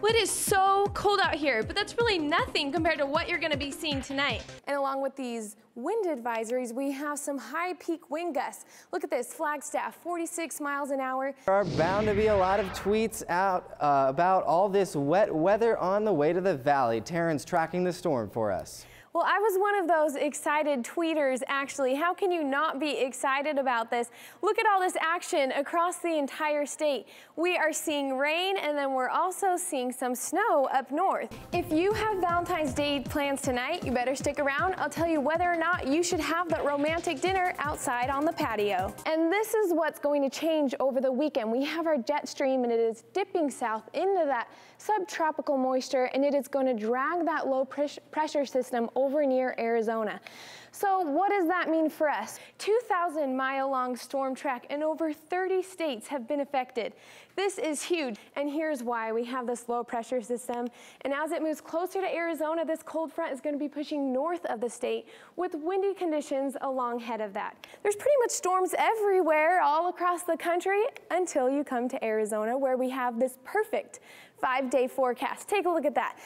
Well, it is so cold out here, but that's really nothing compared to what you're going to be seeing tonight. And along with these wind advisories, we have some high peak wind gusts. Look at this, Flagstaff, 46 miles an hour. There are bound to be a lot of tweets out about all this wet weather on the way to the valley. Taryn's tracking the storm for us. Well, I was one of those excited tweeters, actually. How can you not be excited about this? Look at all this action across the entire state. We are seeing rain, and then we're also seeing some snow up north. If you have Valentine's Day plans tonight, you better stick around. I'll tell you whether or not you should have that romantic dinner outside on the patio. And this is what's going to change over the weekend. We have our jet stream, and it is dipping south into that subtropical moisture, and it is going to drag that low pressure system over near Arizona. So what does that mean for us? 2,000-mile-long storm track and over 30 states have been affected. This is huge, and here's why. We have this low-pressure system, and as it moves closer to Arizona, this cold front is going to be pushing north of the state with windy conditions along ahead of that. There's pretty much storms everywhere all across the country until you come to Arizona, where we have this perfect 5-day forecast. Take a look at that.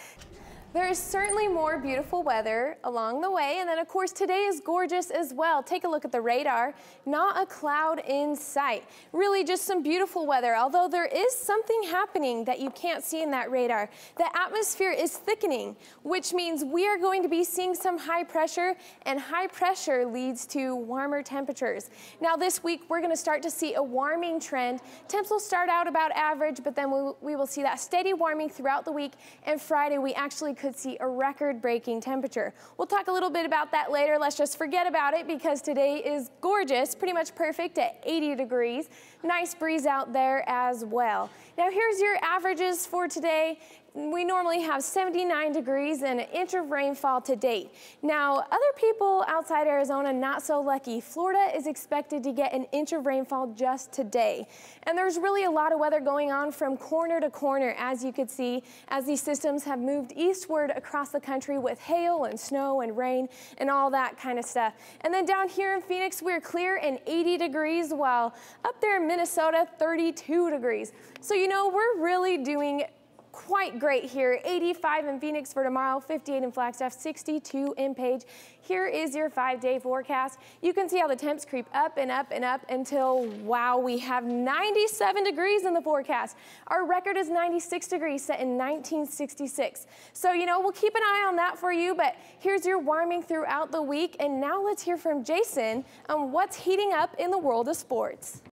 There is certainly more beautiful weather along the way, and then of course today is gorgeous as well. Take a look at the radar. Not a cloud in sight. Really just some beautiful weather, although there is something happening that you can't see in that radar. The atmosphere is thickening, which means we are going to be seeing some high pressure, and high pressure leads to warmer temperatures. Now this week we're going to start to see a warming trend. Temps will start out about average, but then we will see that steady warming throughout the week, and Friday we actually could see a record-breaking temperature. We'll talk a little bit about that later. Let's just forget about it because today is gorgeous, pretty much perfect at 80 degrees. Nice breeze out there as well. Now here's your averages for today. We normally have 79 degrees and an inch of rainfall to date. Now, other people outside Arizona, not so lucky. Florida is expected to get an inch of rainfall just today. And there's really a lot of weather going on from corner to corner, as you could see, as these systems have moved eastward across the country with hail and snow and rain and all that kind of stuff. And then down here in Phoenix, we're clear and 80 degrees, while up there in Minnesota, 32 degrees. So, you know, we're really doing quite great here. 85 in Phoenix for tomorrow, 58 in Flagstaff, 62 in Page. Here is your 5-day forecast. You can see how the temps creep up and up and up until, wow, we have 97 degrees in the forecast. Our record is 96 degrees set in 1966. So, you know, we'll keep an eye on that for you, but here's your warming throughout the week. And now let's hear from Jason on what's heating up in the world of sports.